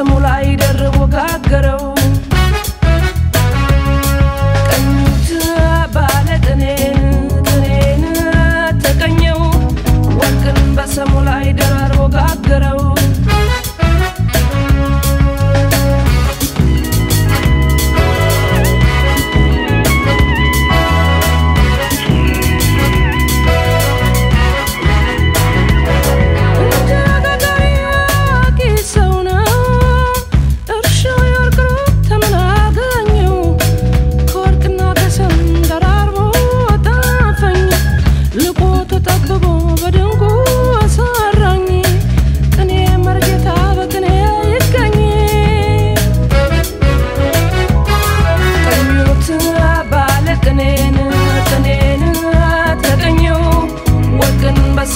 Samulai darbo gaggaro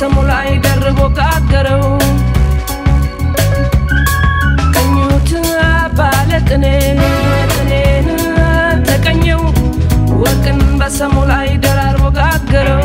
Samulai darbo gaggaro Kanyutu balatane tanena takanyu wakan basamulai darbo gaggaro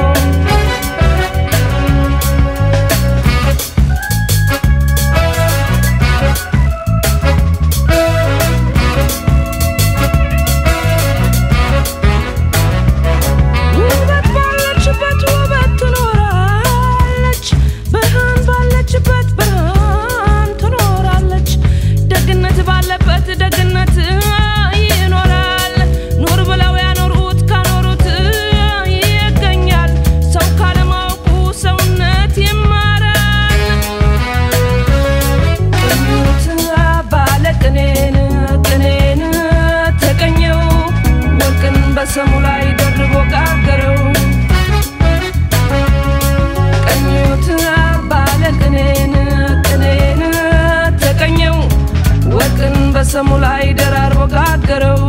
Samulai darbo gaggaro Kanyutu balatane tanena takanyu wakan basamulai darbo gaggaro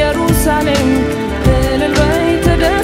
Jerusalem, in the way to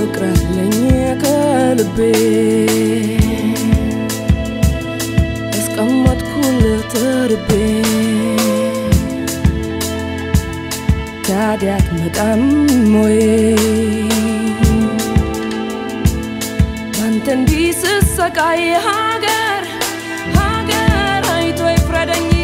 فكرة قلبي اسقمت كل طربي تعديك مدعموي وانت انديس السقاي هاجر هاجر هايتو يفردني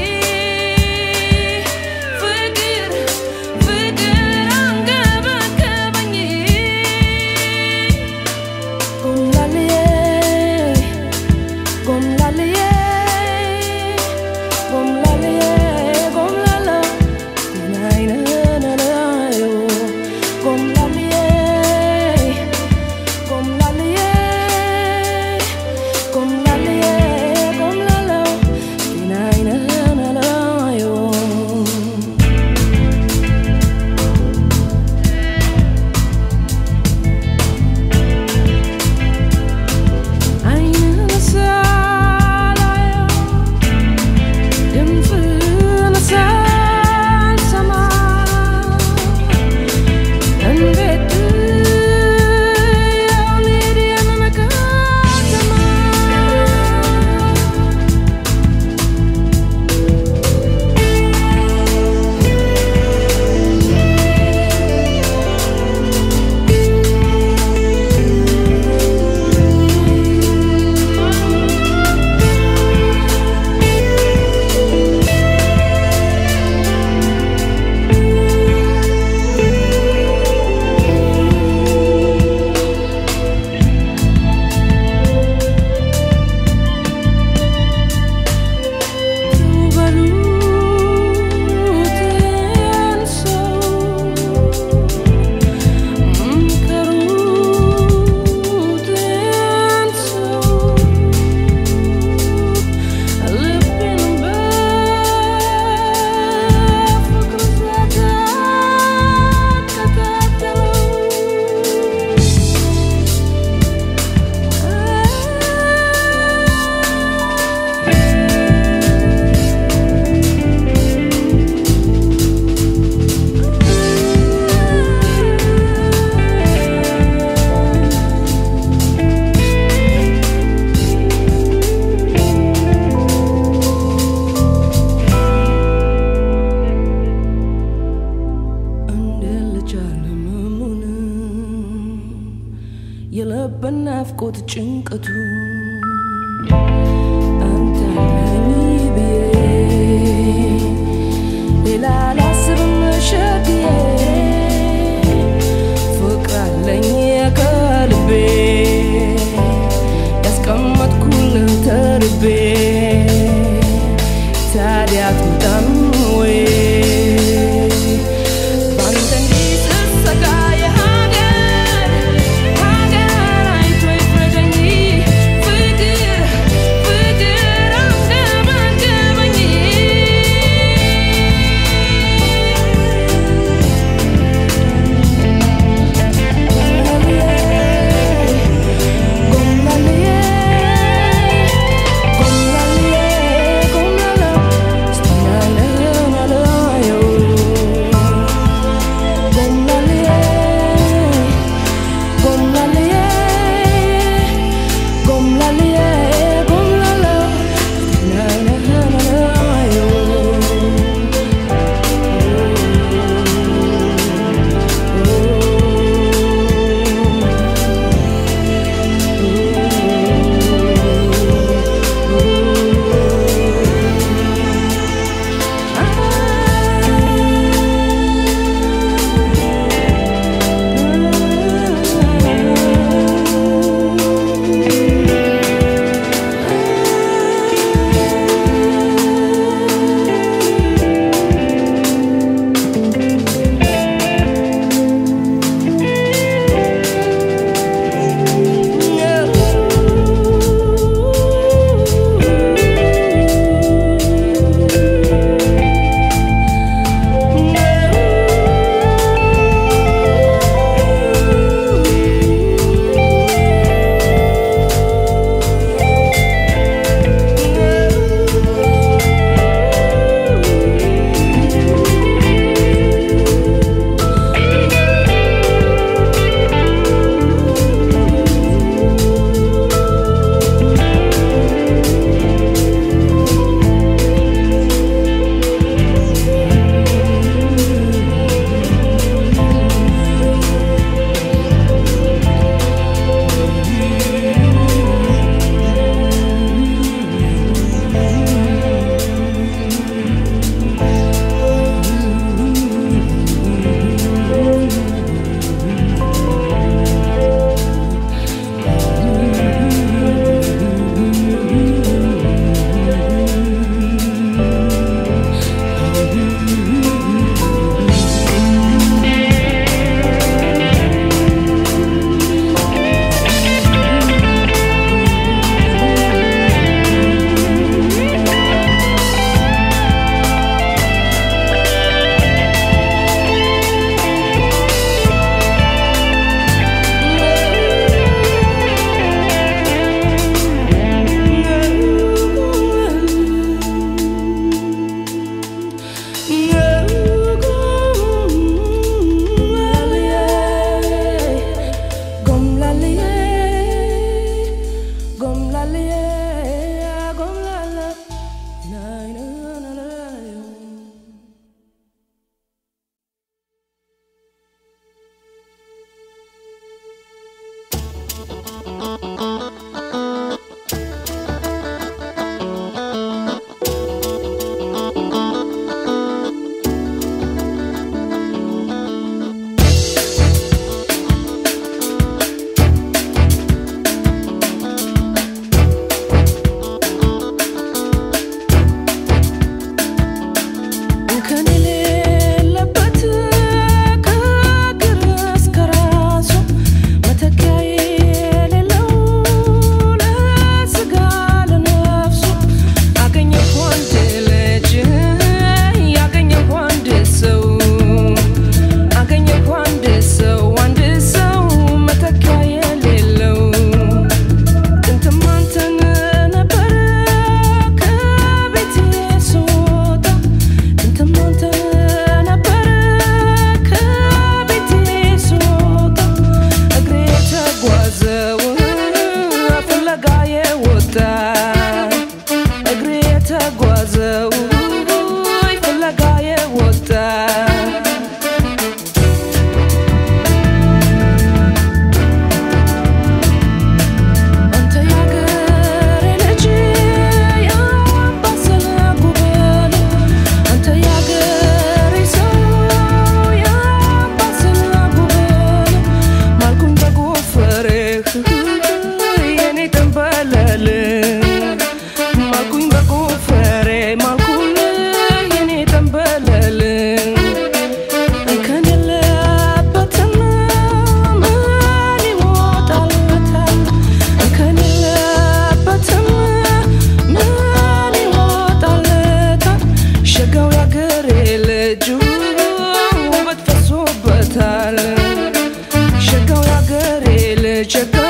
ጨቀው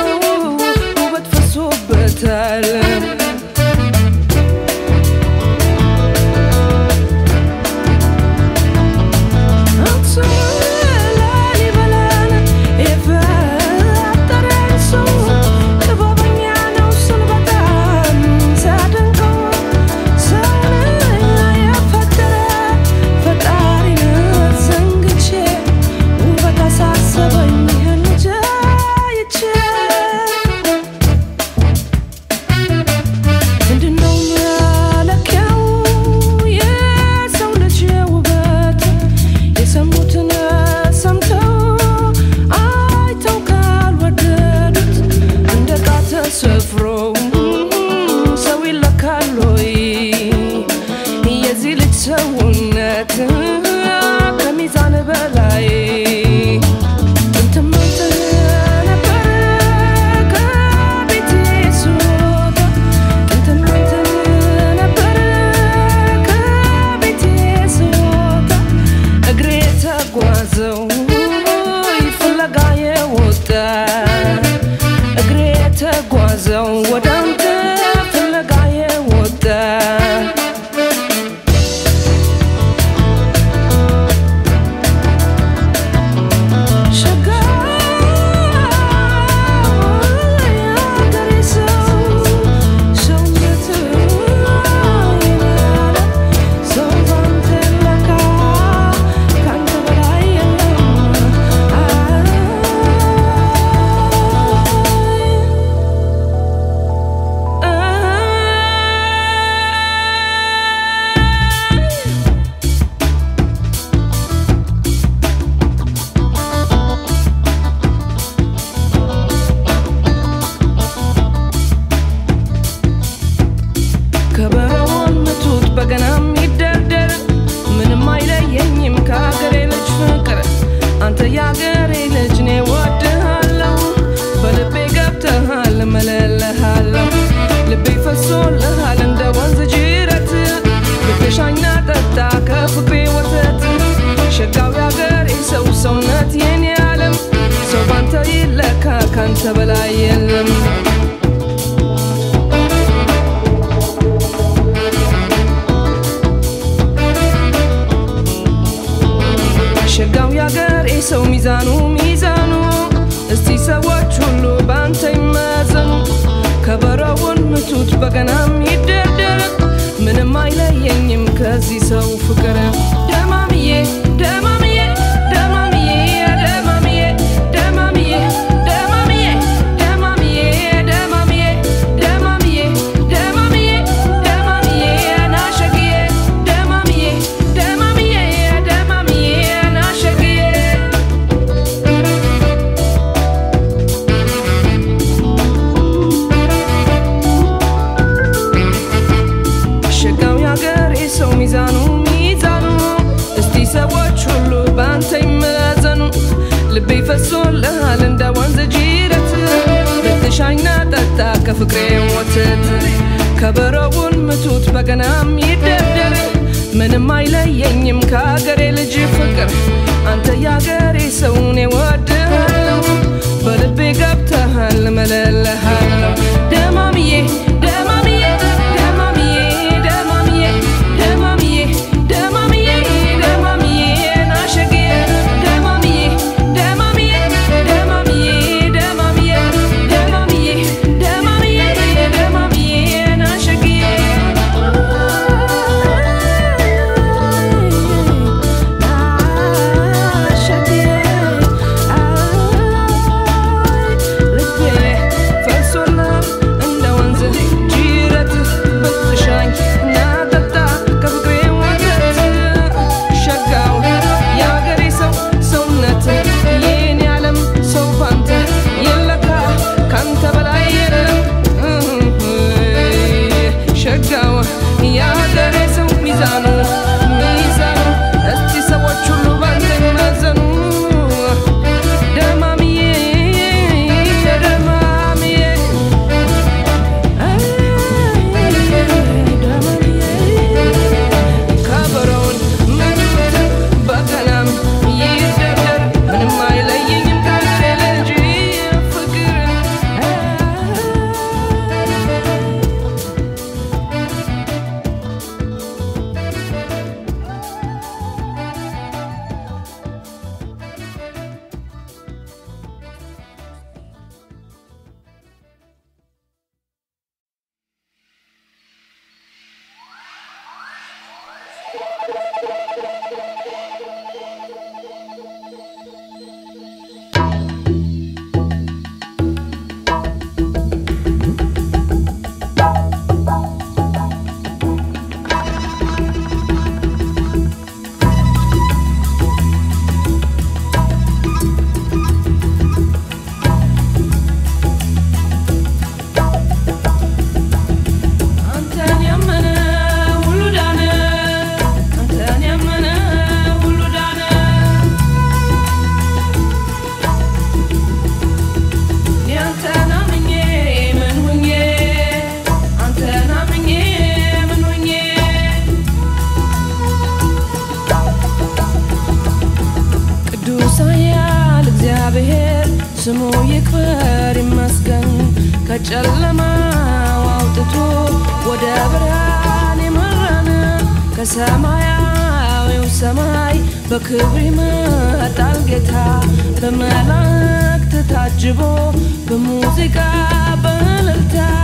ውበት ፈሶበታል كجلما وعودتو ودبران مرنا كسمايا وسماي بكبر ما تلقتها بملاك تتعجبو بموسيقى بللتا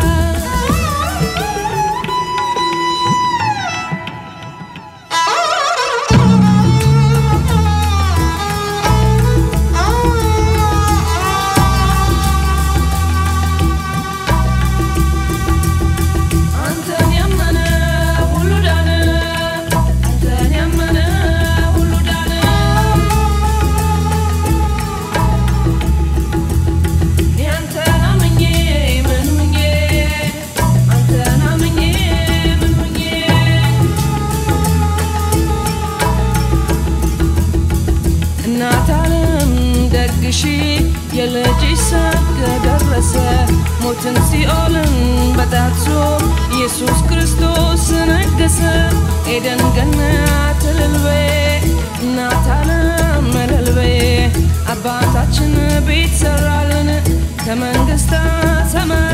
موتنسي أولن بداتو يسوس كريستوس نجسا إذن جنات الوي ناتانا من الوي أباتاتشن بيت سرالن تمن جستا سما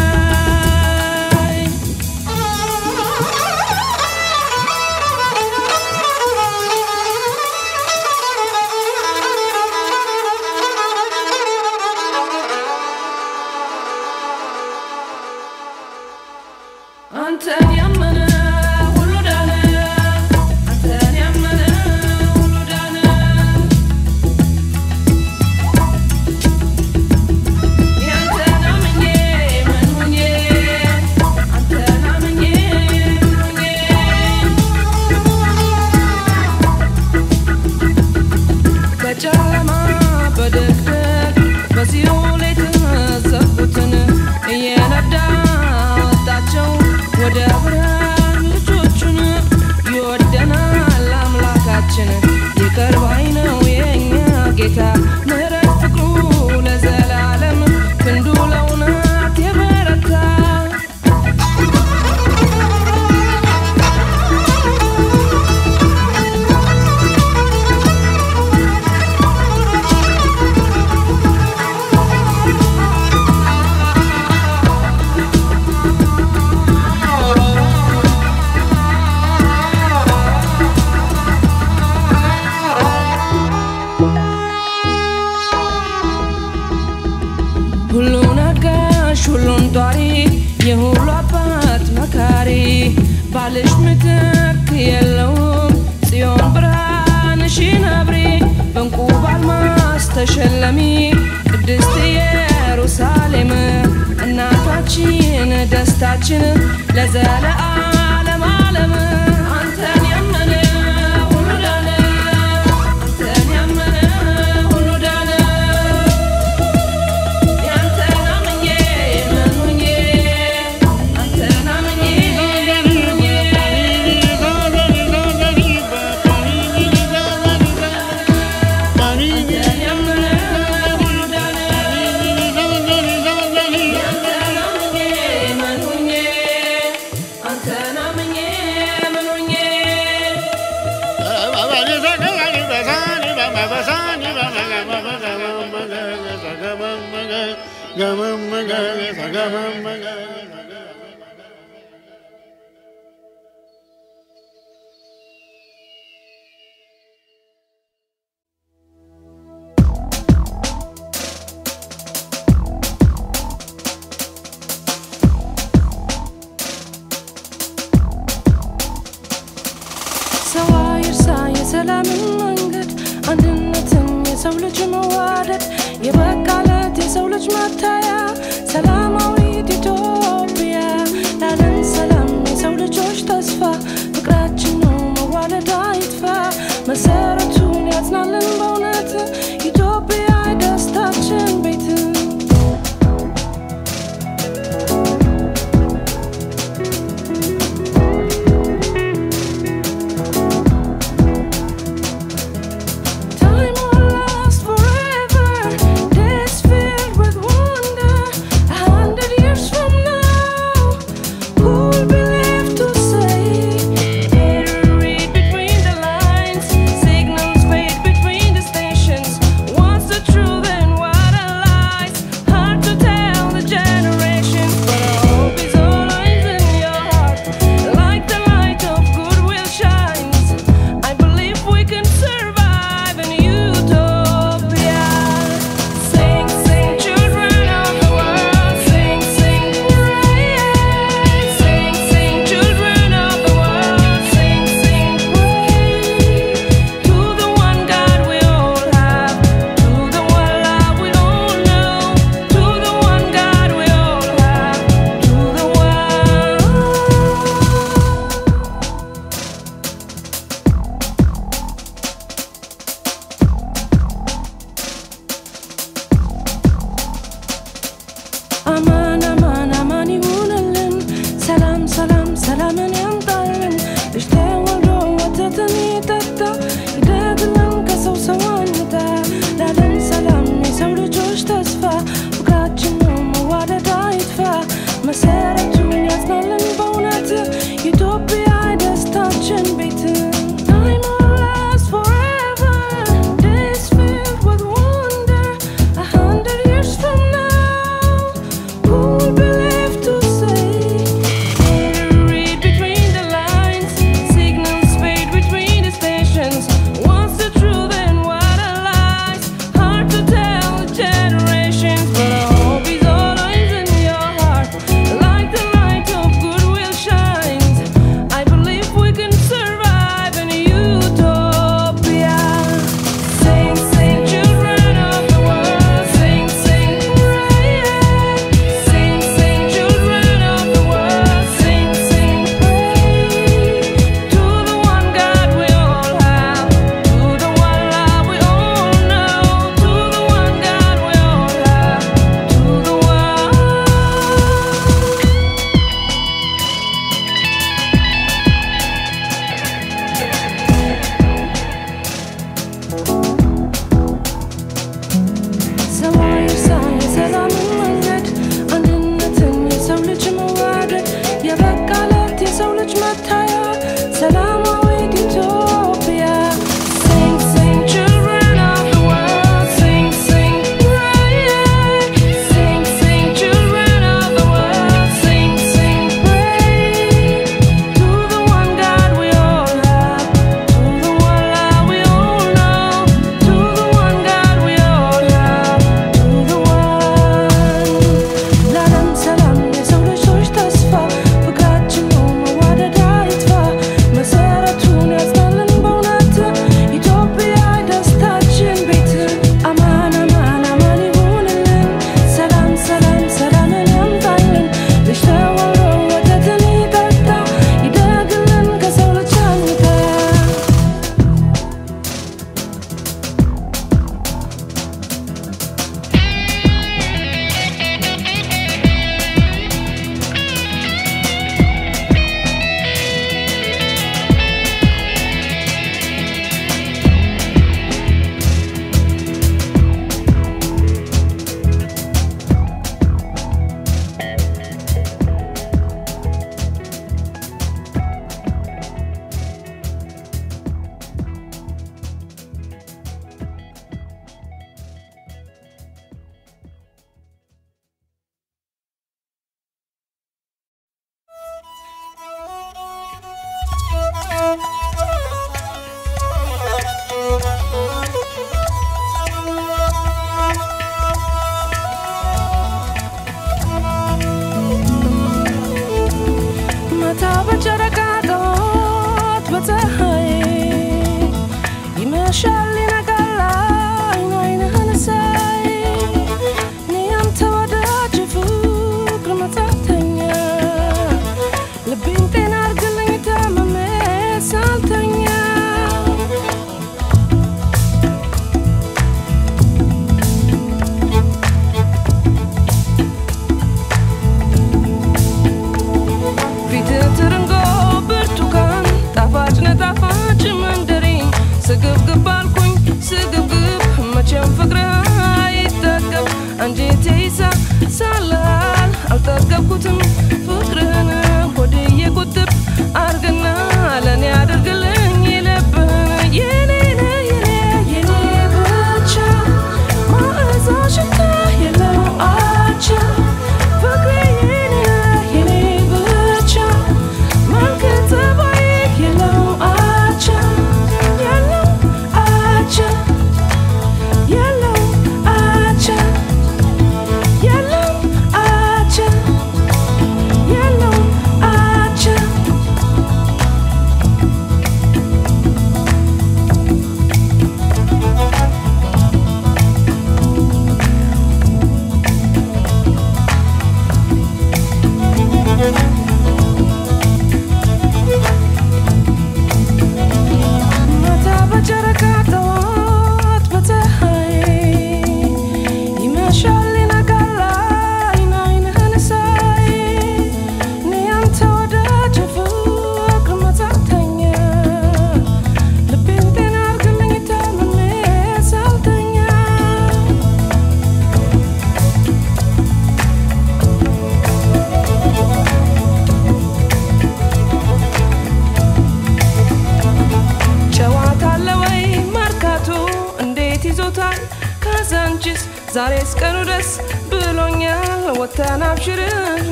Zare's kanudas bilonyal watanabshirr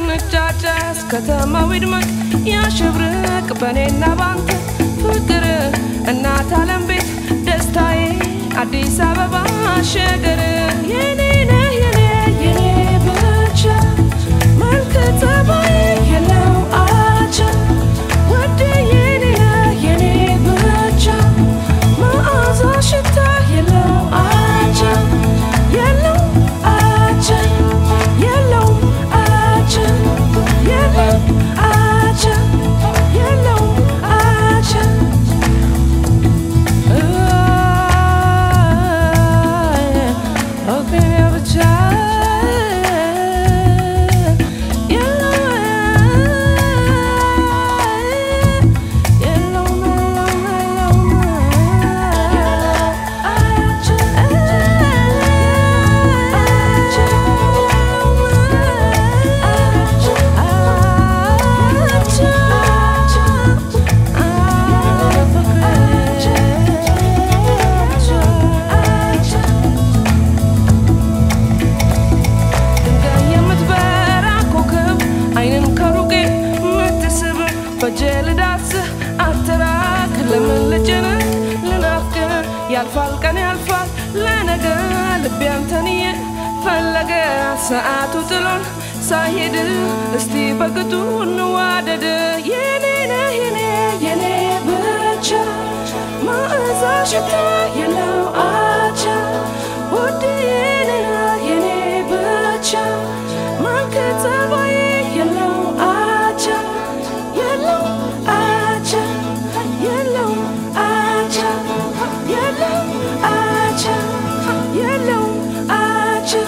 nchachas katama widmak yashbrek banena bank fikr anat alam bit destaye addis ababa shagar yenena yene yene bacha malkatabaye hello acha what do yene yene bacha ma azashta hello acha Saatu telon sahid esti bagtun wadad yenena yene yene bacha ma azashta yena acha what yene yene bacha ma katabaye yena acha yena acha yena acha yena acha yena acha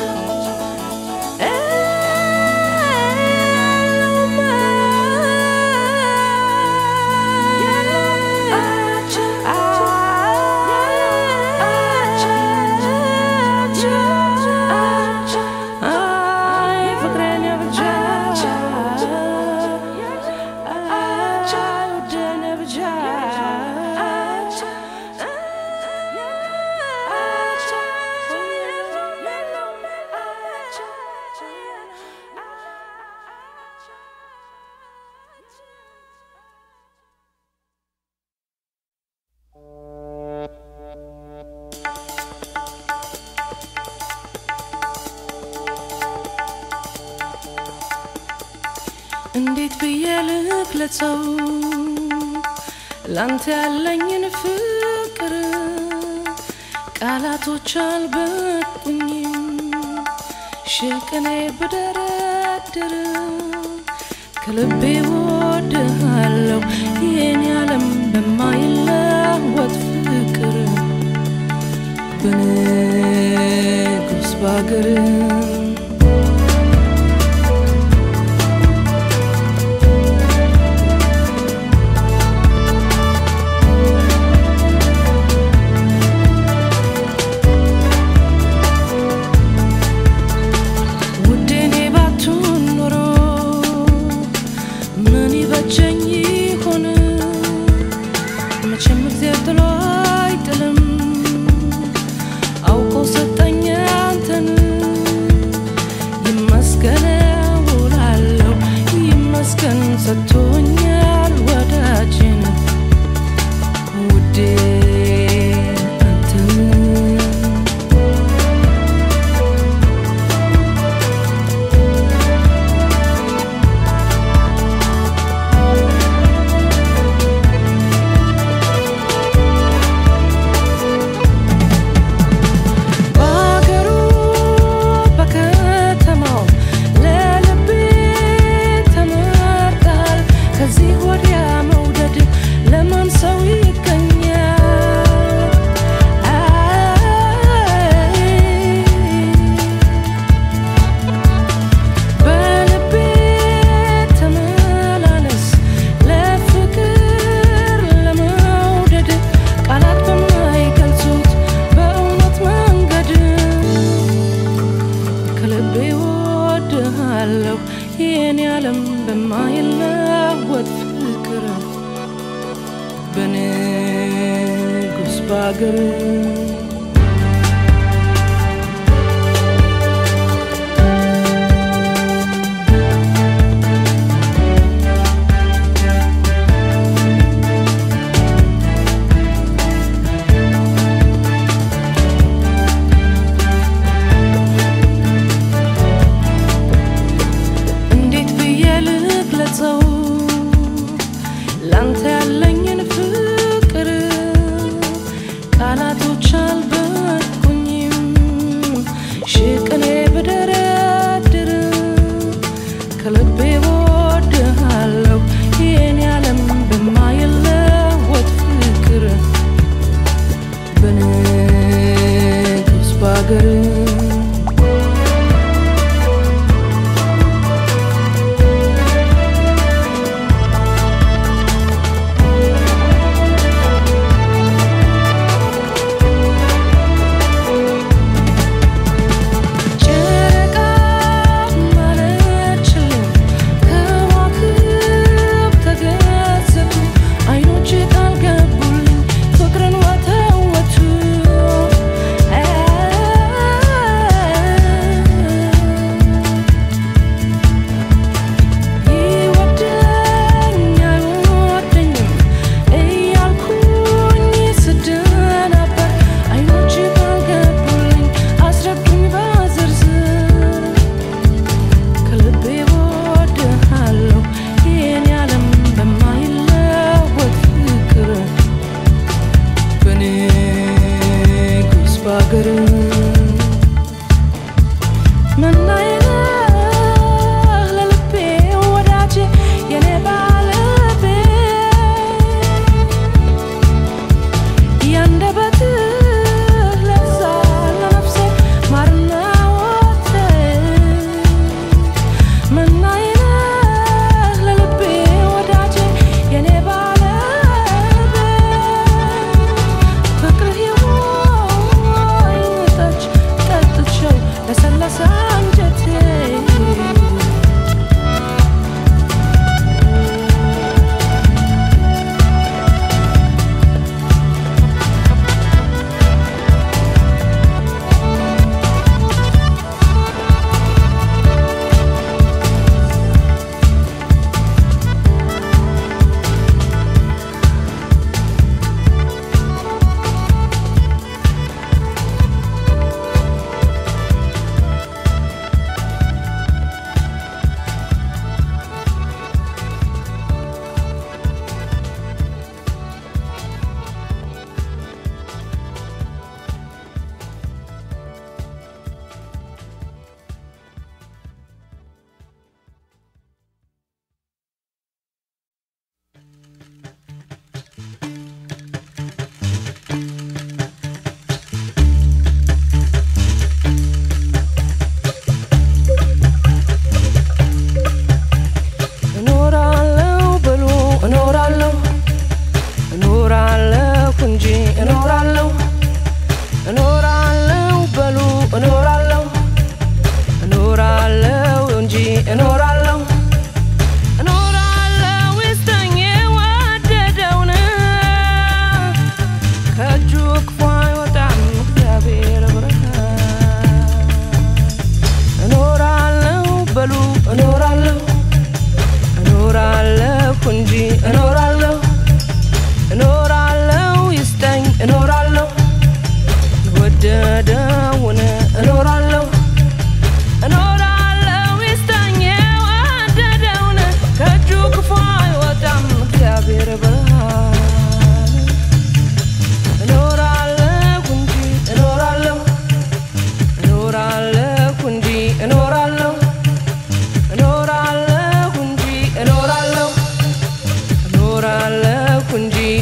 ላንተ ያለኝን ፍቅር ቃላቶች አልበቁኝም ሽቅኔ ብደረድር ከልቤ ወድሃለሁ የኔ ዓለም በማይለወጥ ፍቅር በንጉስ ባገር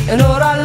and all I